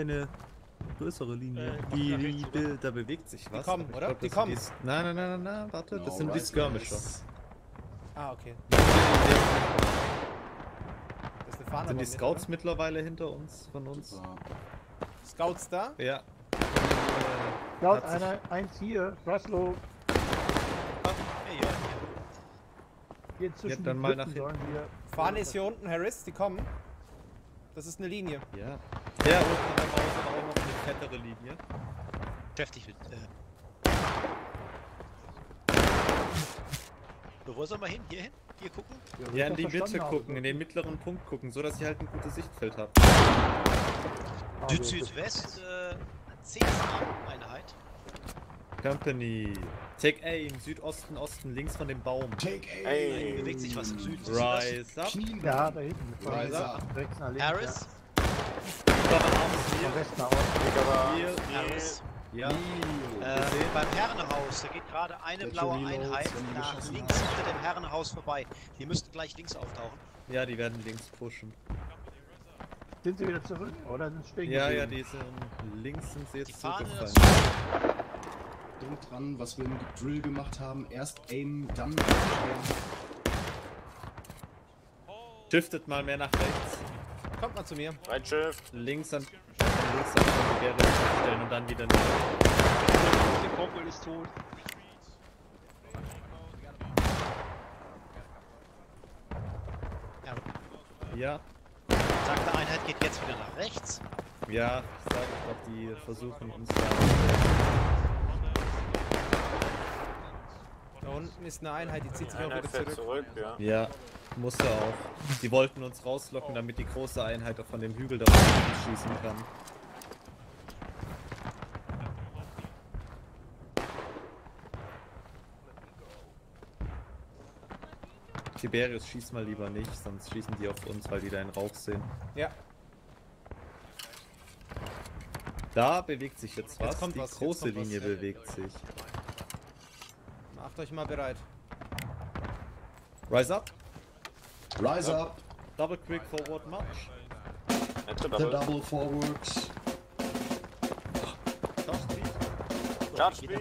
eine größere Linie. Da bewegt sich was. Die kommen, oder? Glaub, die kommen. Nein, warte, no, das sind die Skirmisher. Ah, okay. Das sind die Scouts oder? Mittlerweile hinter uns, von uns. Super. Scouts da? Ja. Scout, eins hier, Russell. Hier zwischen dann mal nach hinten. Fahne ist hier unten, Harris, die kommen. Das ist eine Linie. Ja. Ja, unten beim Haus aber auch noch eine fettere Linie. Heftig mit. Wo soll man hin? Hier hin? Hier gucken? Ja, in die Mitte gucken, in den mittleren Punkt gucken, so dass ich halt ein gutes Sichtfeld habe. Süd-Südwest, 10 Einheit. Company. Take aim, Südosten, Osten, links von dem Baum. Take aim. Bewegt sich was im Süden. Rise up. Ja, da hinten. Rise up. Harris. Harris. Ja. Beim Herrenhaus, da geht gerade eine blaue Einheit nach links hinter dem Herrenhaus vorbei. Die müssten gleich links auftauchen. Ja, die werden links pushen. Sind sie wieder zurück oder sind sie stehen geblieben? Ja, die sind links, sind sie jetzt zurückgefallen. Denkt dran, was wir im Drill gemacht haben. Erst aimen, dann shiftet mal mehr nach rechts. Kommt mal zu mir. Ein Shift. Links an die stellen und dann wieder nicht. Der Kumpel ist tot. Ja. Sagte Einheit geht jetzt wieder nach rechts. Ja, ich sag doch, die versuchen uns da unten ist eine Einheit, die zieht sich auch wieder zurück. Ja, muss er auch. Die wollten uns rauslocken, damit die große Einheit auch von dem Hügel da unten schießen kann. Tiberius, schieß mal lieber nicht, sonst schießen die auf uns, weil die da in Rauch sehen. Ja. Da bewegt sich jetzt was. Die große Linie bewegt sich. Macht euch mal bereit. Rise up. Rise up. Double quick forward march. The double forward. Charge speed.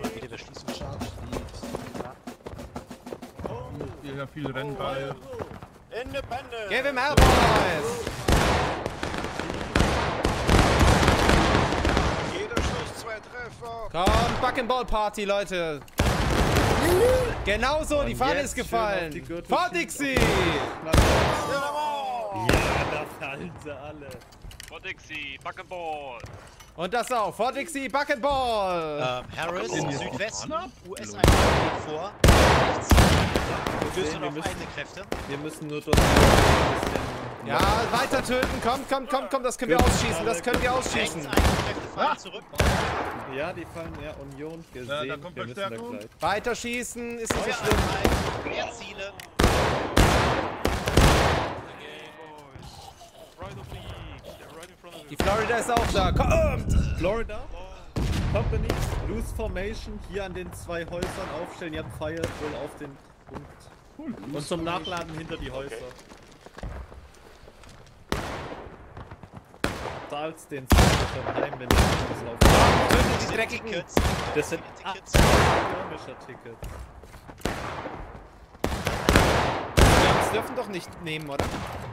Ja, viel Rennball. Independent! Give him help, guys! Jeder Schuss, 2 Treffer! Komm, Buck'n'Ball-Party, Leute! Genau so, die Fahne ist gefallen! Fort Dixie! Ja, da fallen sie alle! Fort Dixie, Buck'n'Ball! Und das auch, Fort Dixie, Buck'n'Ball! Harris, im Südwesten, US-1 geht vor. Wir müssen nur dort. Ja, weiter töten. Komm, das können wir ausschießen. Ja, die fallen ja Union gesehen. Ja, da kommt wir müssen da gleich. Weiter schießen, ist nicht so schlimm. Mehr Ziele. Die Florida ist auch da. Kommt! Florida? Company, loose formation, hier an den zwei Häusern aufstellen, ihr habt Fire Drill auf den Punkt. Cool. Und zum Nachladen hinter die Häuser. Zahlst den Skirmisher heim, wenn du das laufen. Das sind die Tickets. Das sind Skirmisher-Tickets. Das dürfen doch nicht nehmen, oder?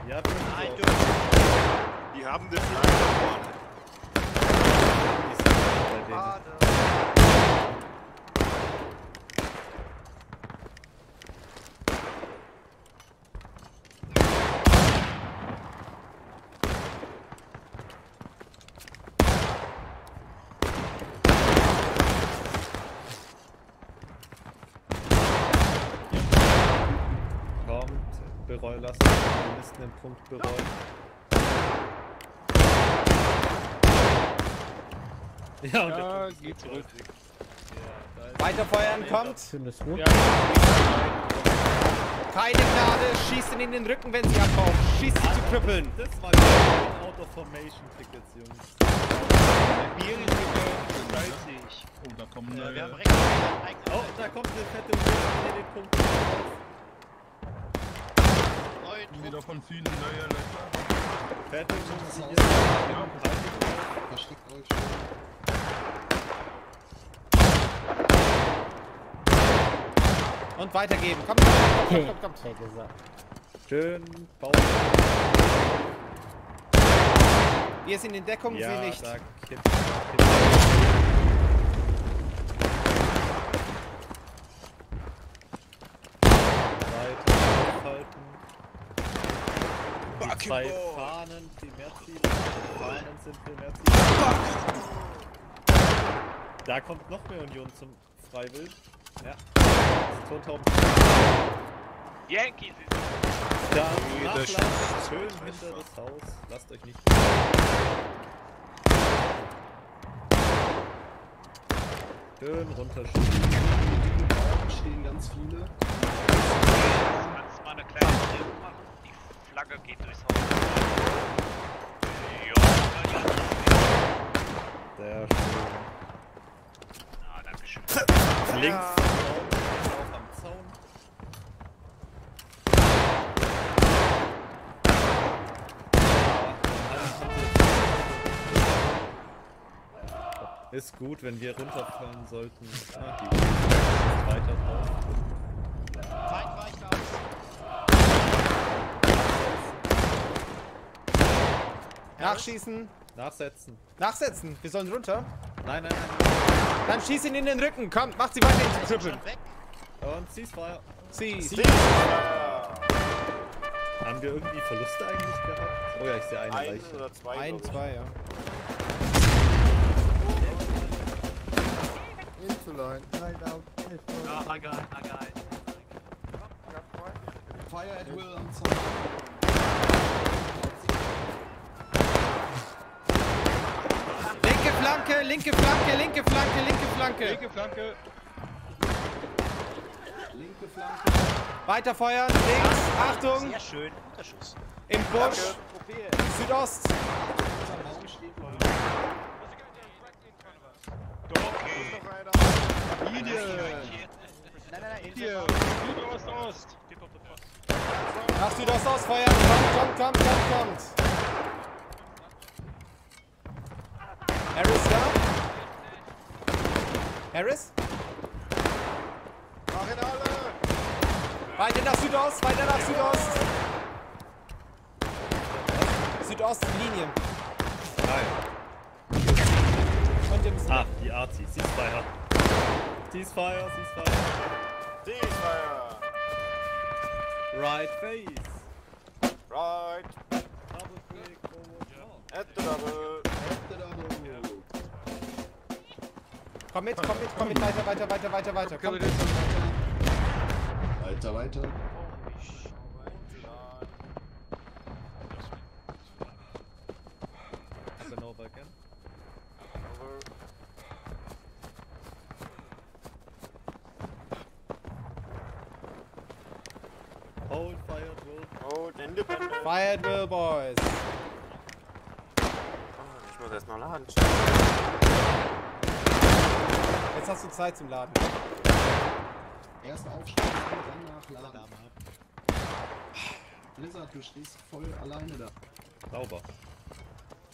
Ja, nein, dürfen. Die haben das leider verloren. Kommt, bereue lassen, wir müssen den Punkt bereuen. Ja, ja, geht zurück. Ja, weiterfeuern, kommt. Ja. Keine Gnade, schießt ihn in den Rücken, wenn sie abhauen. Schießt sie zu krüppeln. Das war ein Auto-Formation-Tickets, Jungs. Oh, da kommen wir. Ja, oh, da kommt eine fette Wurst in den Punkt. wieder von vielen neue Löcher. Fertig, so dass ihr euch. Und weitergeben. Kommt, kommt, kommt, kommt, kommt. Schön bauen. Wir sind in Deckung, ja, sie nicht. Da kippt's, da kippt's. Zwei Fahnen, Primärziele. Die Fahnen sind Primärziele. Da kommt noch mehr Union zum Freiwild. Ja. Yankees ist da. Schön hinter das Haus. Lasst euch nicht. Schön runterschießen. Da stehen ganz viele. Kannst mal eine kleine Drehung machen. Die Flagge geht durchs Haus. Sehr schön. Na, danke schön. Links. Ist gut, wenn wir runterfallen sollten. Ah, die weiter drauf. Feind weicht aus. Nachschießen. Nachsetzen. Nachsetzen. Wir sollen runter. Nein, nein, nein. Dann schieß ihn in den Rücken. Komm, mach sie weiter in den Trippeln. Und seize Feuer. Seize Feuer. Haben wir irgendwie Verluste eigentlich gehabt? Oh ja, ich sehe einen Reiche. Ein oder zwei. Ein, zwei, ja. Line. Line out. Oh, I got it. Fire at will on side. Linke Flanke, linke Flanke, linke Flanke, linke Flanke. Linke Flanke. Linke Flanke. Weiter feuern, links, Achtung. Sehr schön, guter Schuss. Im Busch, Südost. Hier! Südost-Ost! Nach Südost-Ost feuern! Kommt, kommt, kommt, kommt! Harris da? Harris? Mach ihn alle! Weiter nach Südost! Weiter nach Südost! Südost-Linie! Nein! Und im Südost. Ah, die Arzi. Sie ist Feuer. Sie ist Feuer, sie ist Feuer. Ceasefire! Right face! Right! Double click forward jump! At the double! At the double! Komm mit, weiter, weiter! Komm mit, weiter, Up and over again. Hold fire will. Hold independent. Fire will, boys. Ich muss erst noch laden. Jetzt hast du Zeit zum Laden. Erst aufstehen, dann nachladen. Blizzard, du stehst voll alleine da. Sauber.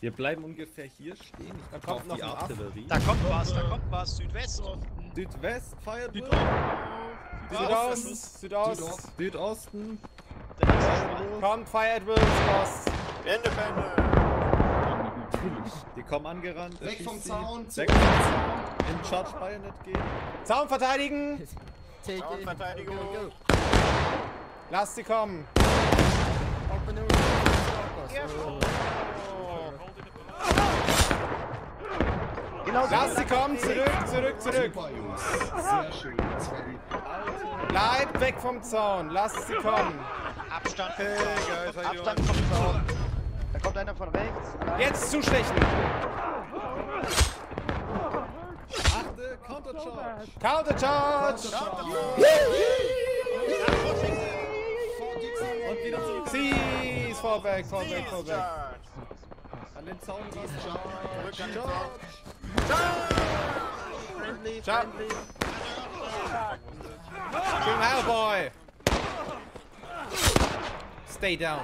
Wir bleiben ungefähr hier stehen. Ich kann auf die Artillerie. Da kommt was, Südwest. Südwest, Fire will. Südosten, Südosten. Kommt, feiert Wills, Ost. Independent. Die kommen angerannt. Weg vom Zaun. Weg vom Zaun. In Charge Bayonet gehen. Zaun verteidigen. Zaun Verteidigung. Lass sie kommen. Lass sie kommen, zurück, Sehr schön, das war die. Bleibt weg vom Zaun, lasst sie kommen. Abstand, Abstand vom Zaun. Da kommt einer von rechts. Jetzt zustechen. Achte, Countercharge. Und wieder zurück. Sie ist vorweg, An den Zaun gehen. Friendly, Hellboy! stay down.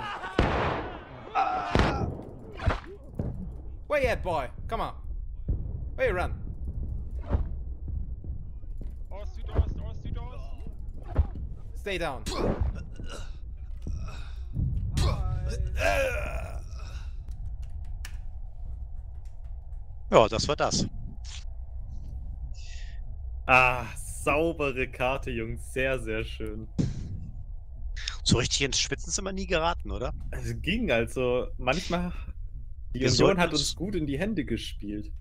Where you at, boy? Come on. Where you run? Doors, two doors, doors, two doors. Stay down. Ja, das war das. Ah, saubere Karte, Jungs. Sehr, sehr schön. So richtig ins Schwitzen sind wir nie geraten, oder? Es ging, also manchmal... Die Mission hat uns gut in die Hände gespielt.